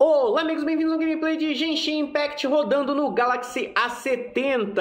Olá amigos, bem-vindos ao gameplay de Genshin Impact rodando no Galaxy A70.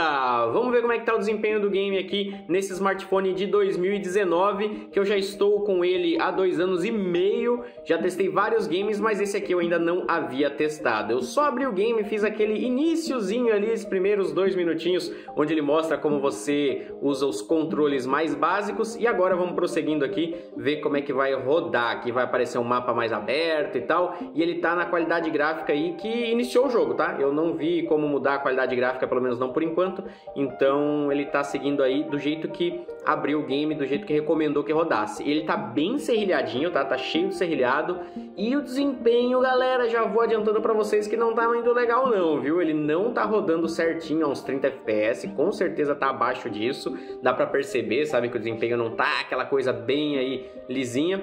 Vamos ver como é que tá o desempenho do game aqui nesse smartphone de 2019, que eu já estou com ele há 2 anos e meio. Já testei vários games, mas esse aqui eu ainda não havia testado. Eu só abri o game, fiz aquele iniciozinho ali, os primeiros 2 minutinhos, onde ele mostra como você usa os controles mais básicos. E agora vamos prosseguindo aqui, ver como é que vai rodar. Aqui vai aparecer um mapa mais aberto e tal, e ele tá na qualidade gráfica aí que iniciou o jogo, tá? Eu não vi como mudar a qualidade gráfica, pelo menos não por enquanto, então ele tá seguindo aí do jeito que abriu o game, do jeito que recomendou que rodasse. Ele tá bem serrilhadinho, tá? Tá cheio de serrilhado. E o desempenho, galera, já vou adiantando pra vocês que não tá indo legal não, viu? Ele não tá rodando certinho a uns 30 FPS, com certeza tá abaixo disso, dá pra perceber, sabe, que o desempenho não tá aquela coisa bem aí lisinha,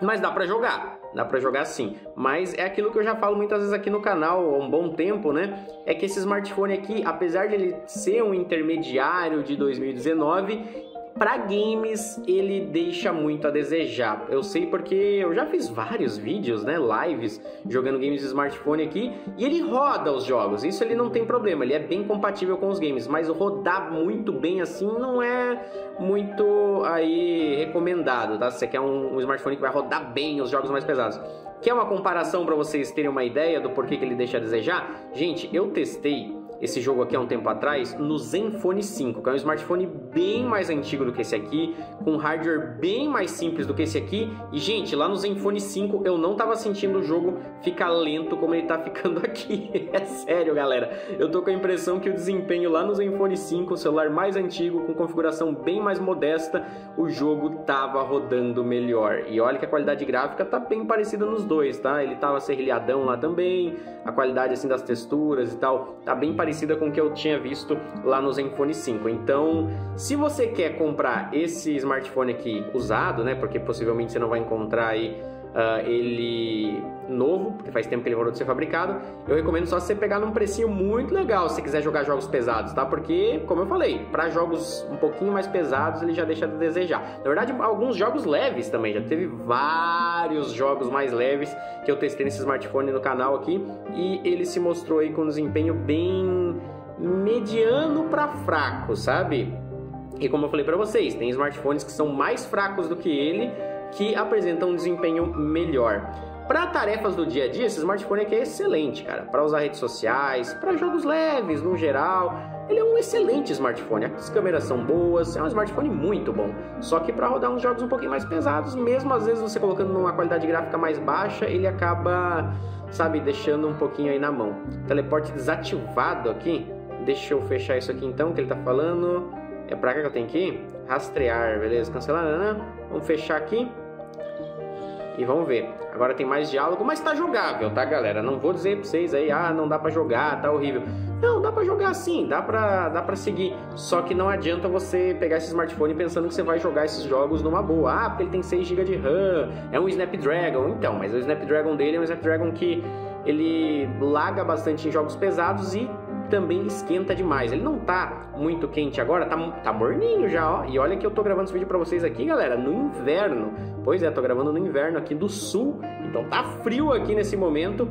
mas dá pra jogar. Dá pra jogar sim, mas é aquilo que eu já falo muitas vezes aqui no canal há um bom tempo, né? É que esse smartphone aqui, apesar de ele ser um intermediário de 2019... para games, ele deixa muito a desejar. Eu sei porque eu já fiz vários vídeos, né, lives, jogando games de smartphone aqui, e ele roda os jogos, isso ele não tem problema, ele é bem compatível com os games, mas rodar muito bem assim não é muito aí recomendado, tá? Se você quer um smartphone que vai rodar bem os jogos mais pesados. Quer uma comparação para vocês terem uma ideia do porquê que ele deixa a desejar? Gente, eu testei esse jogo aqui há um tempo atrás no Zenfone 5, que é um smartphone bem mais antigo do que esse aqui, com hardware bem mais simples do que esse aqui. E, gente, lá no Zenfone 5 eu não tava sentindo o jogo ficar lento como ele tá ficando aqui. É sério, galera. Eu tô com a impressão que o desempenho lá no Zenfone 5, o celular mais antigo, com configuração bem mais modesta, o jogo tava rodando melhor. E olha que a qualidade gráfica tá bem parecida nos dois, tá? Ele tava serrilhadão lá também, a qualidade assim das texturas e tal, tá bem parecida com o que eu tinha visto lá no Zenfone 5. Então, se você quer comprar esse smartphone aqui usado, né, porque possivelmente você não vai encontrar aí ele novo, porque faz tempo que ele voltou de ser fabricado, eu recomendo só você pegar num precinho muito legal se você quiser jogar jogos pesados, tá? Porque, como eu falei, para jogos um pouquinho mais pesados ele já deixa a desejar. Na verdade, alguns jogos leves também, já teve vários jogos mais leves que eu testei nesse smartphone no canal aqui, e ele se mostrou aí com um desempenho bem mediano para fraco, sabe? E como eu falei para vocês, tem smartphones que são mais fracos do que ele, que apresentam um desempenho melhor. Para tarefas do dia a dia, esse smartphone aqui é excelente, cara. Para usar redes sociais, para jogos leves, no geral, ele é um excelente smartphone. As câmeras são boas, é um smartphone muito bom. Só que para rodar uns jogos um pouquinho mais pesados, mesmo às vezes você colocando numa qualidade gráfica mais baixa, ele acaba, sabe, deixando um pouquinho aí na mão. Teleporte desativado aqui. Deixa eu fechar isso aqui então, que ele tá falando. É para cá que eu tenho que ir? Rastrear, beleza? Cancelar, né? Vamos fechar aqui. E vamos ver, agora tem mais diálogo, mas tá jogável, tá, galera? Não vou dizer pra vocês aí, ah, não dá pra jogar, tá horrível. Não, dá pra jogar sim, dá pra seguir. Só que não adianta você pegar esse smartphone pensando que você vai jogar esses jogos numa boa. Ah, porque ele tem 6 GB de RAM, é um Snapdragon. Então, mas o Snapdragon dele é um Snapdragon que ele laga bastante em jogos pesados e também esquenta demais. Ele não tá muito quente agora, tá morninho já, ó. E olha que eu tô gravando esse vídeo pra vocês aqui, galera, no inverno. Pois é, tô gravando no inverno aqui do sul, então tá frio aqui nesse momento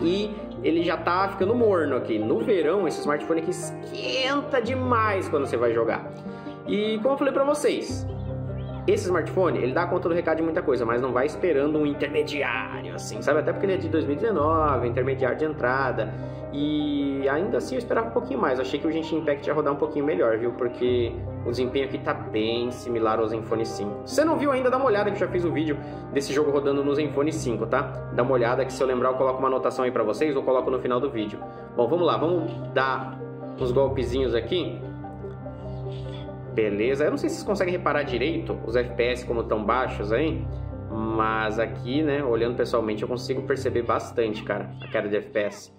e ele já tá ficando morno aqui. No verão, esse smartphone aqui esquenta demais quando você vai jogar. E como eu falei pra vocês, esse smartphone, ele dá conta do recado de muita coisa, mas não vai esperando um intermediário, assim, sabe? Até porque ele é de 2019, intermediário de entrada, e ainda assim eu esperava um pouquinho mais. Eu achei que o Genshin Impact ia rodar um pouquinho melhor, viu? Porque o desempenho aqui tá bem similar ao Zenfone 5. Se você não viu ainda, dá uma olhada que eu já fiz um vídeo desse jogo rodando no Zenfone 5, tá? Dá uma olhada que se eu lembrar eu coloco uma anotação aí pra vocês, ou coloco no final do vídeo. Bom, vamos lá, vamos dar uns golpezinhos aqui. Beleza, eu não sei se vocês conseguem reparar direito os FPS como estão baixos aí, mas aqui, né, olhando pessoalmente eu consigo perceber bastante, cara, a queda de FPS.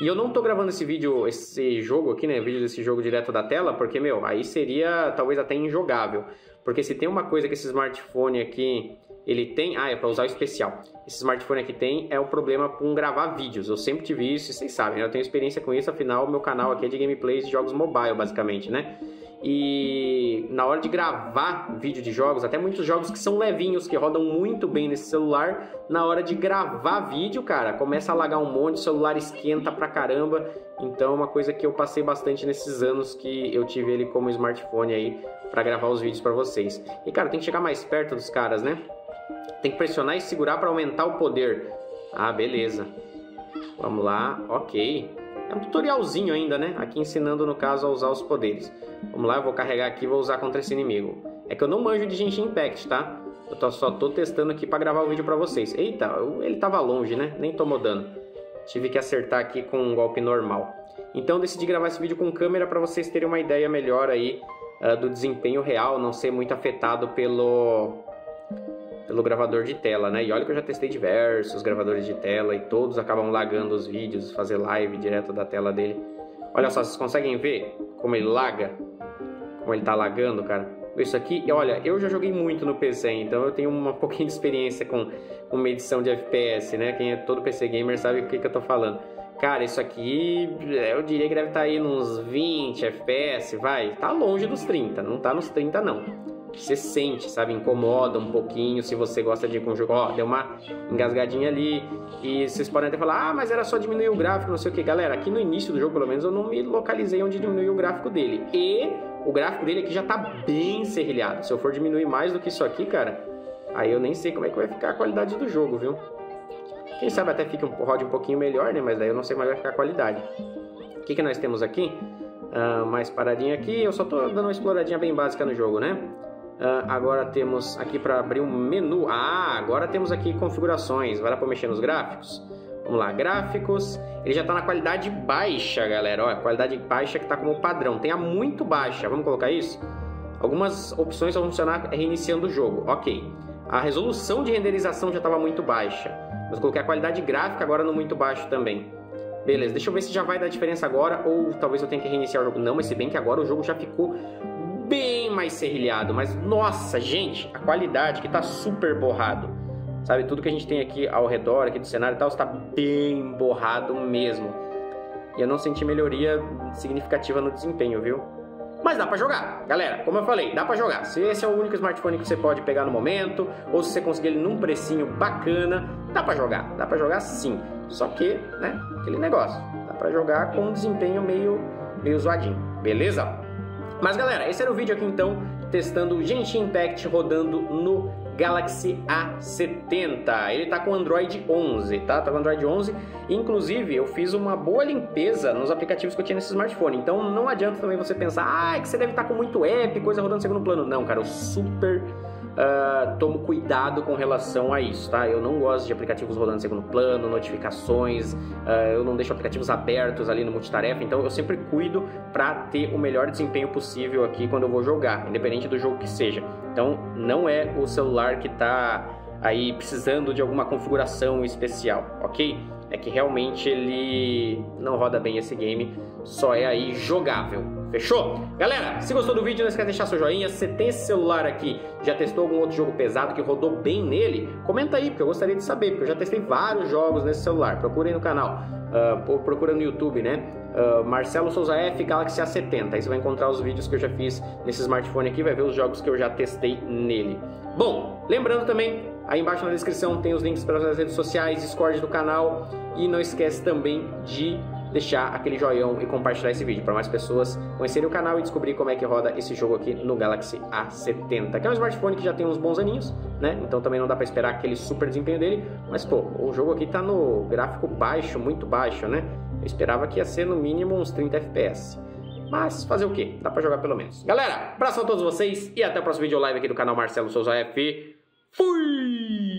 E eu não tô gravando esse vídeo, esse jogo aqui, né, vídeo desse jogo direto da tela, porque, meu, aí seria talvez até injogável. Porque se tem uma coisa que esse smartphone aqui, ele tem... Ah, é pra usar o especial. Esse smartphone aqui tem é o problema com gravar vídeos. Eu sempre tive isso, e vocês sabem, eu tenho experiência com isso, afinal, meu canal aqui é de gameplays de jogos mobile, basicamente, né? E na hora de gravar vídeo de jogos, até muitos jogos que são levinhos, que rodam muito bem nesse celular, na hora de gravar vídeo, cara, começa a lagar um monte, o celular esquenta pra caramba. Então é uma coisa que eu passei bastante nesses anos que eu tive ele como smartphone aí pra gravar os vídeos pra vocês. E cara, tem que chegar mais perto dos caras, né? Tem que pressionar e segurar pra aumentar o poder. Ah, beleza. Vamos lá, ok. É um tutorialzinho ainda, né? Aqui ensinando, no caso, a usar os poderes. Vamos lá, eu vou carregar aqui e vou usar contra esse inimigo. É que eu não manjo de Genshin Impact, tá? Eu só tô testando aqui pra gravar o vídeo pra vocês. Eita, ele tava longe, né? Nem tomou dano. Tive que acertar aqui com um golpe normal. Então eu decidi gravar esse vídeo com câmera pra vocês terem uma ideia melhor aí do desempenho real, não ser muito afetado pelo gravador de tela, né? E olha que eu já testei diversos gravadores de tela e todos acabam lagando os vídeos, fazer live direto da tela dele. Olha só, vocês conseguem ver como ele laga? Como ele tá lagando, cara? Isso aqui, olha, eu já joguei muito no PC, então eu tenho um pouquinho de experiência com medição de FPS, né? Quem é todo PC gamer sabe o que que eu tô falando. Cara, isso aqui, eu diria que deve estar aí nos 20 FPS, vai. Tá longe dos 30, não tá nos 30 não. Você sente, sabe, incomoda um pouquinho se você gosta de ir com o jogo. Ó, deu uma engasgadinha ali e vocês podem até falar, ah, mas era só diminuir o gráfico, não sei o que. Galera, aqui no início do jogo, pelo menos, eu não me localizei onde diminuir o gráfico dele. E o gráfico dele aqui já tá bem serrilhado. Se eu for diminuir mais do que isso aqui, cara, aí eu nem sei como é que vai ficar a qualidade do jogo, viu? Quem sabe até rode um pouquinho melhor, né? Mas daí eu não sei mais vai ficar a qualidade. O que que nós temos aqui? Mais paradinha aqui, eu só tô dando uma exploradinha bem básica no jogo, né? Agora temos aqui para abrir um menu. Ah, agora temos aqui configurações. Vai lá para mexer nos gráficos. Vamos lá, gráficos. Ele já tá na qualidade baixa, galera. Olha, qualidade baixa que tá como padrão. Tem a muito baixa. Vamos colocar isso? Algumas opções vão funcionar reiniciando o jogo. Ok. A resolução de renderização já estava muito baixa. Mas coloquei a qualidade gráfica agora no muito baixo também. Beleza, deixa eu ver se já vai dar diferença agora. Ou talvez eu tenha que reiniciar o jogo. Não, mas se bem que agora o jogo já ficou bem mais serrilhado, mas nossa, gente, a qualidade que tá super borrado, sabe, tudo que a gente tem aqui ao redor, aqui do cenário e tal, está bem borrado mesmo, e eu não senti melhoria significativa no desempenho, viu? Mas dá pra jogar, galera, como eu falei, dá pra jogar. Se esse é o único smartphone que você pode pegar no momento, ou se você conseguir ele num precinho bacana, dá pra jogar sim, só que, né, aquele negócio, dá pra jogar com um desempenho meio zoadinho, beleza? Mas galera, esse era o vídeo aqui então, testando o Genshin Impact rodando no Galaxy A70. Ele tá com Android 11, tá? Tá com Android 11. Inclusive, eu fiz uma boa limpeza nos aplicativos que eu tinha nesse smartphone. Então não adianta também você pensar, ah, é que você deve estar com muito app, coisa rodando em segundo plano. Não, cara, eu super tomo cuidado com relação a isso, tá? Eu não gosto de aplicativos rodando em segundo plano, notificações, eu não deixo aplicativos abertos ali no multitarefa, então eu sempre cuido pra ter o melhor desempenho possível aqui quando eu vou jogar, independente do jogo que seja. Então não é o celular que tá aí precisando de alguma configuração especial, ok? É que realmente ele não roda bem esse game, só é aí jogável. Fechou? Galera, se gostou do vídeo, não esquece de deixar seu joinha. Se você tem esse celular aqui, já testou algum outro jogo pesado que rodou bem nele? Comenta aí, porque eu gostaria de saber, porque eu já testei vários jogos nesse celular. Procura aí no canal, procura no YouTube, né? Marcelo Souza F, Galaxy A70. Aí você vai encontrar os vídeos que eu já fiz nesse smartphone aqui, vai ver os jogos que eu já testei nele. Bom, lembrando também, aí embaixo na descrição tem os links para as redes sociais, Discord do canal. E não esquece também de deixar aquele joinha e compartilhar esse vídeo para mais pessoas conhecerem o canal e descobrir como é que roda esse jogo aqui no Galaxy A70, que é um smartphone que já tem uns bons aninhos, né? Então também não dá para esperar aquele super desempenho dele, mas pô, o jogo aqui tá no gráfico baixo, muito baixo, né? Eu esperava que ia ser no mínimo uns 30 FPS, mas fazer o quê? Dá para jogar pelo menos. Galera, abraço a todos vocês e até o próximo vídeo live aqui do canal Marcelo Souza F. Fui!